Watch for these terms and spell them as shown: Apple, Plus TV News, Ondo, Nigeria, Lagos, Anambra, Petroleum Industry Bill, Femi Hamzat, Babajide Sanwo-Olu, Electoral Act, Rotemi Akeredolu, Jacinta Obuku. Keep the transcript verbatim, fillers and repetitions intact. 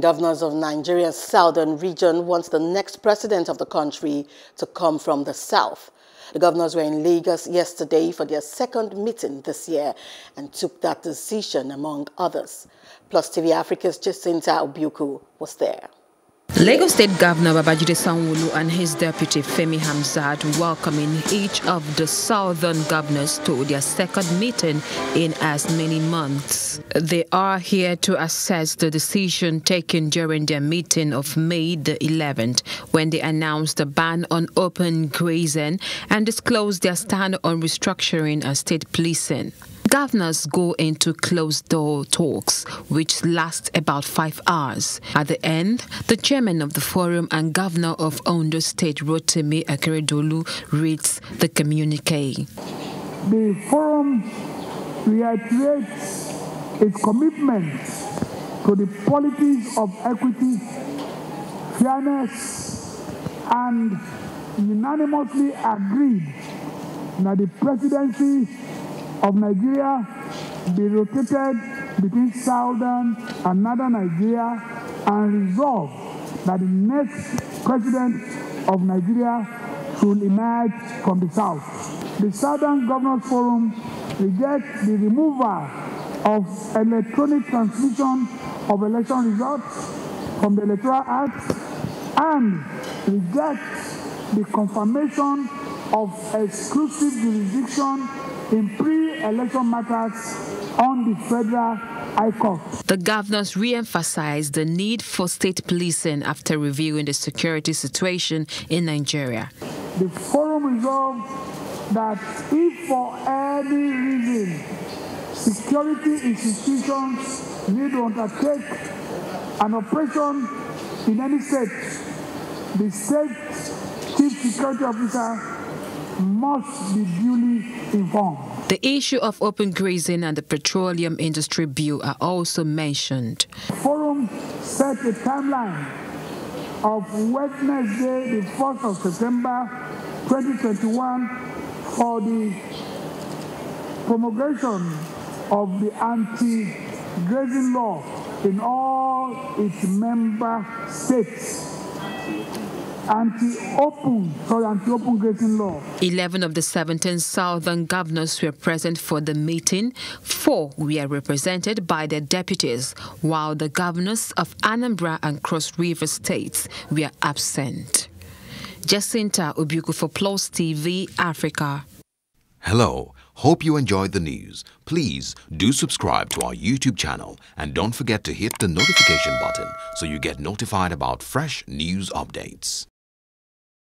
Governors of Nigeria's southern region wants the next president of the country to come from the south. The governors were in Lagos yesterday for their second meeting this year and took that decision among others. Plus T V Africa's Jacinta Obuku was there. Lagos State Governor Babajide Sanwo-Olu and his deputy Femi Hamzat welcoming each of the southern governors to their second meeting in as many months. They are here to assess the decision taken during their meeting of May the eleventh, when they announced a ban on open grazing and disclosed their stand on restructuring and state policing. Governors go into closed-door talks, which last about five hours. At the end, the chairman of the forum and governor of Ondo State, Rotemi Akeredolu, reads the communique. The forum reiterates its commitment to the policies of equity, fairness, and unanimously agreed that the presidency of Nigeria be rotated between southern and northern Nigeria, and resolve that the next president of Nigeria should emerge from the south. The Southern Governors Forum rejects the removal of electronic transmission of election results from the Electoral Act and rejects the confirmation of exclusive jurisdiction in pre-election matters on the federal high court. The governors re-emphasized the need for state policing after reviewing the security situation in Nigeria. The forum resolved that if for any reason security institutions need to undertake an operation in any state, the state chief security officer must be duly informed. The issue of open grazing and the Petroleum Industry Bill are also mentioned. The forum set a timeline of Wednesday, the fourth of September twenty twenty-one, for the promulgation of the anti-grazing law in all its member states. Anti-open, sorry, anti-open grazing law. Eleven of the seventeen southern governors were present for the meeting. Four were represented by their deputies, while the governors of Anambra and Cross River states were absent. Jacinta Obuku for Plus T V Africa. Hello. Hope you enjoyed the news. Please do subscribe to our YouTube channel and don't forget to hit the notification button so you get notified about fresh news updates.